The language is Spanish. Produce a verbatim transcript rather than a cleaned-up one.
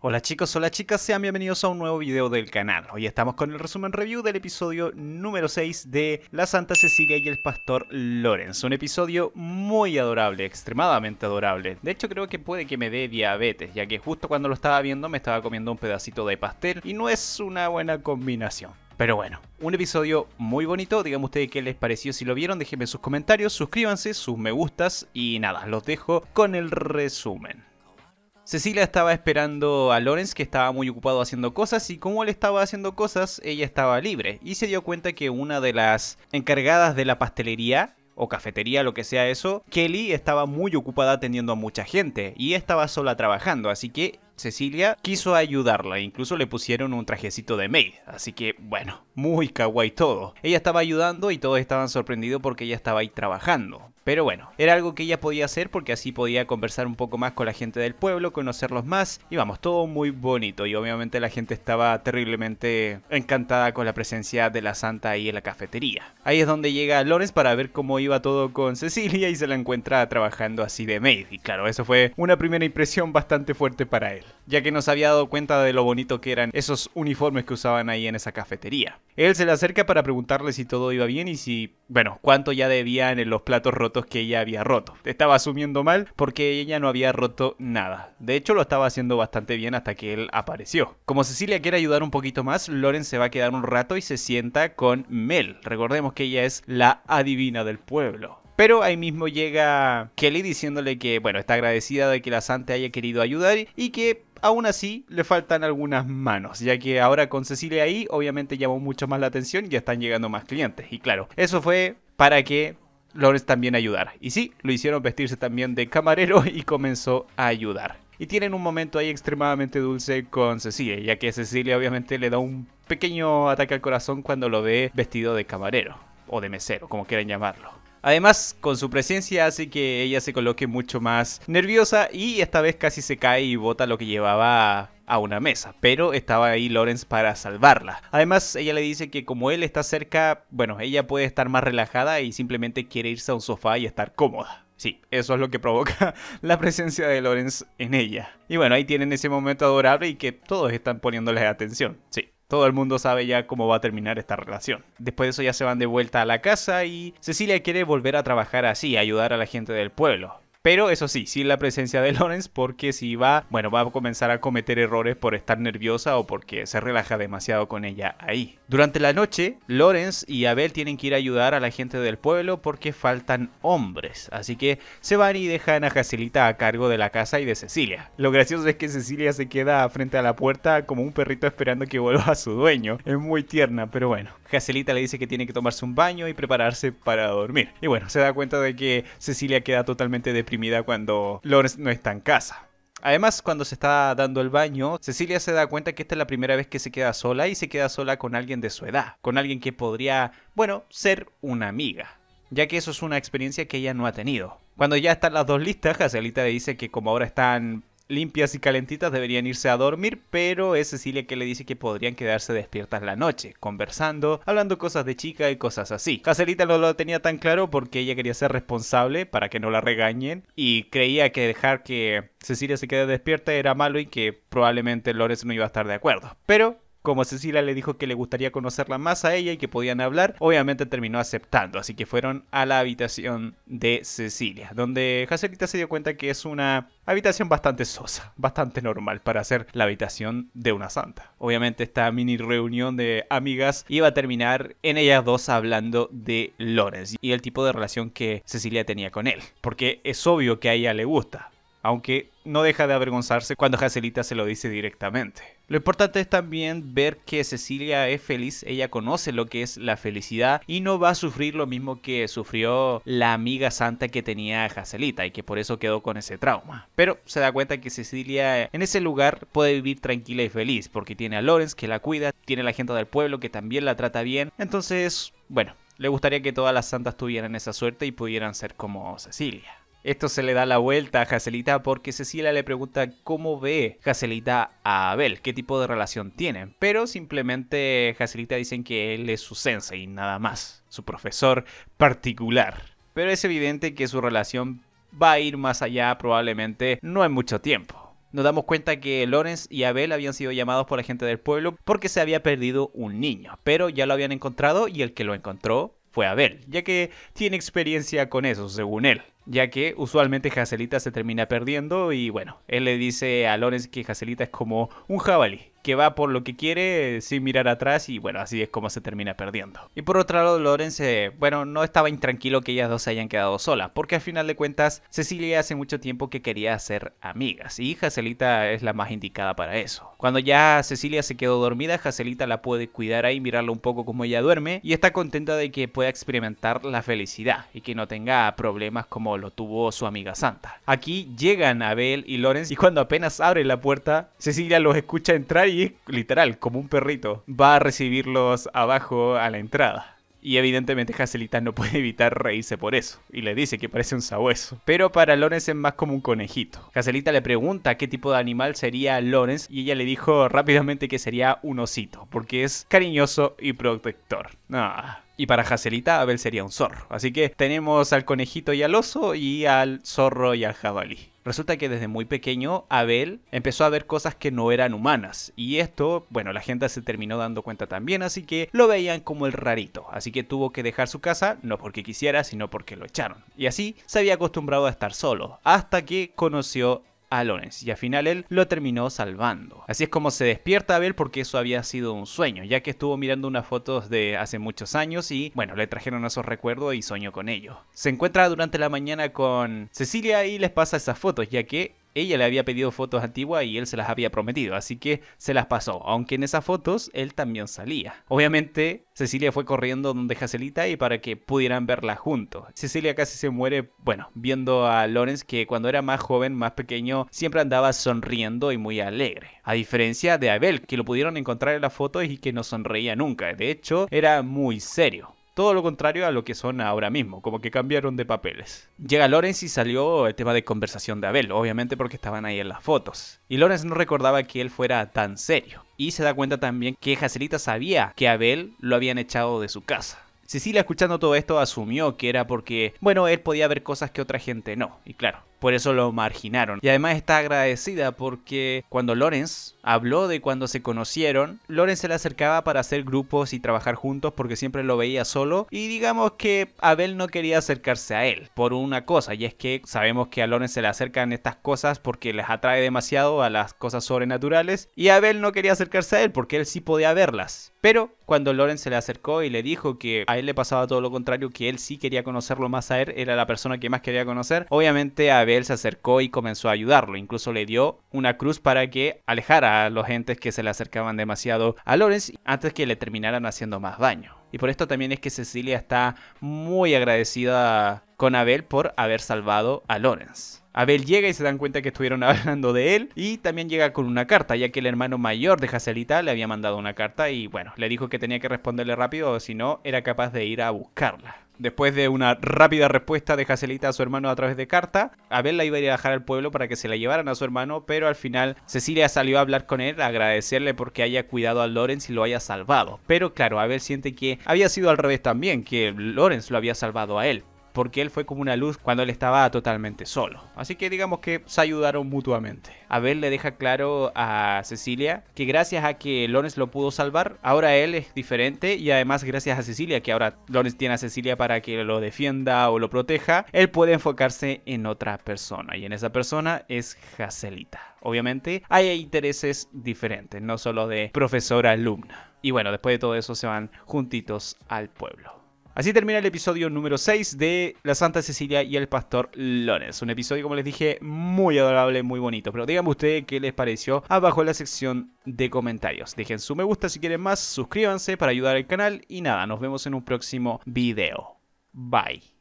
Hola chicos, hola chicas, sean bienvenidos a un nuevo video del canal. Hoy estamos con el resumen review del episodio número seis de La Santa Cecilia y el Pastor Lawrence. Un episodio muy adorable, extremadamente adorable. De hecho creo que puede que me dé diabetes, ya que justo cuando lo estaba viendo me estaba comiendo un pedacito de pastel y no es una buena combinación. Pero bueno, un episodio muy bonito. Díganme ustedes qué les pareció. Si lo vieron, déjenme sus comentarios, suscríbanse, sus me gustas y nada, los dejo con el resumen. Cecilia estaba esperando a Lawrence, que estaba muy ocupado haciendo cosas, y como él estaba haciendo cosas, ella estaba libre y se dio cuenta que una de las encargadas de la pastelería o cafetería, lo que sea eso, Kelly, estaba muy ocupada atendiendo a mucha gente y estaba sola trabajando, así que Cecilia quiso ayudarla, incluso le pusieron un trajecito de maid, así que bueno, muy kawaii todo. Ella estaba ayudando y todos estaban sorprendidos porque ella estaba ahí trabajando, pero bueno, era algo que ella podía hacer porque así podía conversar un poco más con la gente del pueblo, conocerlos más y vamos, todo muy bonito, y obviamente la gente estaba terriblemente encantada con la presencia de la santa ahí en la cafetería. Ahí es donde llega Lawrence para ver cómo iba todo con Cecilia y se la encuentra trabajando así de maid, y claro, eso fue una primera impresión bastante fuerte para él, ya que no se había dado cuenta de lo bonito que eran esos uniformes que usaban ahí en esa cafetería. Él se le acerca para preguntarle si todo iba bien y si, bueno, cuánto ya debían en los platos rotos que ella había roto. Estaba asumiendo mal porque ella no había roto nada. De hecho, lo estaba haciendo bastante bien hasta que él apareció. Como Cecilia quiere ayudar un poquito más, Lawrence se va a quedar un rato y se sienta con Mel. Recordemos que ella es la adivina del pueblo. Pero ahí mismo llega Kelly diciéndole que, bueno, está agradecida de que la santa haya querido ayudar y que aún así le faltan algunas manos, ya que ahora con Cecilia ahí obviamente llamó mucho más la atención y ya están llegando más clientes. Y claro, eso fue para que Lawrence también ayudara. Y sí, lo hicieron vestirse también de camarero y comenzó a ayudar. Y tienen un momento ahí extremadamente dulce con Cecilia, ya que Cecilia obviamente le da un pequeño ataque al corazón cuando lo ve vestido de camarero o de mesero, como quieran llamarlo. Además, con su presencia hace que ella se coloque mucho más nerviosa y esta vez casi se cae y bota lo que llevaba a una mesa, pero estaba ahí Lawrence para salvarla. Además, ella le dice que como él está cerca, bueno, ella puede estar más relajada y simplemente quiere irse a un sofá y estar cómoda. Sí, eso es lo que provoca la presencia de Lawrence en ella. Y bueno, ahí tienen ese momento adorable y que todos están poniéndoles atención, sí. Todo el mundo sabe ya cómo va a terminar esta relación. Después de eso ya se van de vuelta a la casa y Cecilia quiere volver a trabajar así, ayudar a la gente del pueblo. Pero eso sí, sin la presencia de Lawrence, porque si va, bueno, va a comenzar a cometer errores por estar nerviosa o porque se relaja demasiado con ella ahí. Durante la noche, Lawrence y Abel tienen que ir a ayudar a la gente del pueblo porque faltan hombres. Así que se van y dejan a Hazelita a cargo de la casa y de Cecilia. Lo gracioso es que Cecilia se queda frente a la puerta como un perrito esperando que vuelva a su dueño. Es muy tierna, pero bueno. Hazelita le dice que tiene que tomarse un baño y prepararse para dormir. Y bueno, se da cuenta de que Cecilia queda totalmente deprimida cuando Lawrence no está en casa. Además, cuando se está dando el baño, Cecilia se da cuenta que esta es la primera vez que se queda sola y se queda sola con alguien de su edad, con alguien que podría, bueno, ser una amiga, ya que eso es una experiencia que ella no ha tenido. Cuando ya están las dos listas, Hazelita le dice que como ahora están limpias y calentitas deberían irse a dormir, pero es Cecilia que le dice que podrían quedarse despiertas la noche, conversando, hablando cosas de chica y cosas así. Hazelita no lo tenía tan claro porque ella quería ser responsable para que no la regañen y creía que dejar que Cecilia se quede despierta era malo y que probablemente Lawrence no iba a estar de acuerdo. Pero como Cecilia le dijo que le gustaría conocerla más a ella y que podían hablar, obviamente terminó aceptando, así que fueron a la habitación de Cecilia, donde Hazelita se dio cuenta que es una habitación bastante sosa, bastante normal para ser la habitación de una santa. Obviamente esta mini reunión de amigas iba a terminar en ellas dos hablando de Lawrence y el tipo de relación que Cecilia tenía con él, porque es obvio que a ella le gusta, aunque no deja de avergonzarse cuando Hazelita se lo dice directamente. Lo importante es también ver que Cecilia es feliz, ella conoce lo que es la felicidad y no va a sufrir lo mismo que sufrió la amiga santa que tenía Hazelita y que por eso quedó con ese trauma. Pero se da cuenta que Cecilia en ese lugar puede vivir tranquila y feliz porque tiene a Lawrence que la cuida, tiene a la gente del pueblo que también la trata bien, entonces, bueno, le gustaría que todas las santas tuvieran esa suerte y pudieran ser como Cecilia. Esto se le da la vuelta a Hazelita porque Cecilia le pregunta cómo ve Hazelita a Abel, qué tipo de relación tienen, pero simplemente Hazelita dicen que él es su sensei y nada más, su profesor particular. Pero es evidente que su relación va a ir más allá probablemente no en mucho tiempo. nos damos cuenta que Lawrence y Abel habían sido llamados por la gente del pueblo porque se había perdido un niño, pero ya lo habían encontrado y el que lo encontró fue Abel, ya que tiene experiencia con eso, según él, ya que usualmente Jaselita se termina perdiendo y bueno, él le dice a Lawrence que Jaselita es como un jabalí, que va por lo que quiere sin mirar atrás y bueno, así es como se termina perdiendo. Y por otro lado, Lawrence, eh, bueno, no estaba intranquilo que ellas dos se hayan quedado solas, porque al final de cuentas, Cecilia hace mucho tiempo que quería ser amigas y Jaselita es la más indicada para eso. Cuando ya Cecilia se quedó dormida, Jaselita la puede cuidar ahí, mirarla un poco como ella duerme y está contenta de que pueda experimentar la felicidad y que no tenga problemas como lo tuvo su amiga Santa. Aquí llegan Abel y Lawrence y cuando apenas abren la puerta, Cecilia los escucha entrar y literal, como un perrito, va a recibirlos abajo a la entrada. Y evidentemente Jaselita no puede evitar reírse por eso, y le dice que parece un sabueso. Pero para Lawrence es más como un conejito. Jaselita le pregunta qué tipo de animal sería Lawrence, y ella le dijo rápidamente que sería un osito, porque es cariñoso y protector. Ah. Y para Jaselita, Abel sería un zorro. Así que tenemos al conejito y al oso, y al zorro y al jabalí. Resulta que desde muy pequeño Abel empezó a ver cosas que no eran humanas y esto, bueno, la gente se terminó dando cuenta también, así que lo veían como el rarito, así que tuvo que dejar su casa, no porque quisiera, sino porque lo echaron. Y así se había acostumbrado a estar solo, hasta que conoció a Lawrence y al final él lo terminó salvando. Así es como se despierta Abel porque eso había sido un sueño, ya que estuvo mirando unas fotos de hace muchos años y bueno, le trajeron esos recuerdos y soñó con ellos. Se encuentra durante la mañana con Cecilia y les pasa esas fotos, ya que ella le había pedido fotos antiguas y él se las había prometido, así que se las pasó, aunque en esas fotos él también salía. Obviamente Cecilia fue corriendo donde Jaselita y para que pudieran verla juntos. Cecilia casi se muere, bueno, viendo a Lawrence que cuando era más joven, más pequeño, siempre andaba sonriendo y muy alegre. A diferencia de Abel, que lo pudieron encontrar en las fotos y que no sonreía nunca, de hecho era muy serio. Todo lo contrario a lo que son ahora mismo, como que cambiaron de papeles. Llega Lawrence y salió el tema de conversación de Abel, obviamente porque estaban ahí en las fotos. Y Lawrence no recordaba que él fuera tan serio. Y se da cuenta también que Jaselita sabía que Abel lo habían echado de su casa. Cecilia, escuchando todo esto, asumió que era porque, bueno, él podía ver cosas que otra gente no. Y claro, por eso lo marginaron. Y además está agradecida porque cuando Lawrence habló de cuando se conocieron, Lawrence se le acercaba para hacer grupos y trabajar juntos porque siempre lo veía solo. Y digamos que Abel no quería acercarse a él por una cosa, y es que sabemos que a Lawrence se le acercan estas cosas porque les atrae demasiado a las cosas sobrenaturales. Y Abel no quería acercarse a él porque él sí podía verlas. Pero cuando Lawrence se le acercó y le dijo que a él le pasaba todo lo contrario, que él sí quería conocerlo más a él, era la persona que más quería conocer, obviamente a Abel se acercó y comenzó a ayudarlo, incluso le dio una cruz para que alejara a los entes que se le acercaban demasiado a Lawrence antes que le terminaran haciendo más daño. Y por esto también es que Cecilia está muy agradecida con Abel por haber salvado a Lawrence. Abel llega y se dan cuenta que estuvieron hablando de él y también llega con una carta, ya que el hermano mayor de Jaselita le había mandado una carta y bueno, le dijo que tenía que responderle rápido o si no era capaz de ir a buscarla. Después de una rápida respuesta de Jaselita a su hermano a través de carta, Abel la iba a ir a dejar al pueblo para que se la llevaran a su hermano, pero al final Cecilia salió a hablar con él, a agradecerle porque haya cuidado a Lawrence y lo haya salvado. Pero claro, Abel siente que había sido al revés también, que Lawrence lo había salvado a él, porque él fue como una luz cuando él estaba totalmente solo. Así que digamos que se ayudaron mutuamente. Abel le deja claro a Cecilia que gracias a que Lawrence lo pudo salvar, ahora él es diferente y además gracias a Cecilia, que ahora Lawrence tiene a Cecilia para que lo defienda o lo proteja, él puede enfocarse en otra persona y en esa persona es Jaselita. Obviamente hay intereses diferentes, no solo de profesora-alumna. Y bueno, después de todo eso se van juntitos al pueblo. Así termina el episodio número seis de La Santa Cecilia y el Pastor Lawrence. Un episodio, como les dije, muy adorable, muy bonito. Pero díganme ustedes qué les pareció abajo en la sección de comentarios. Dejen su me gusta si quieren más, suscríbanse para ayudar al canal. Y nada, nos vemos en un próximo video. Bye.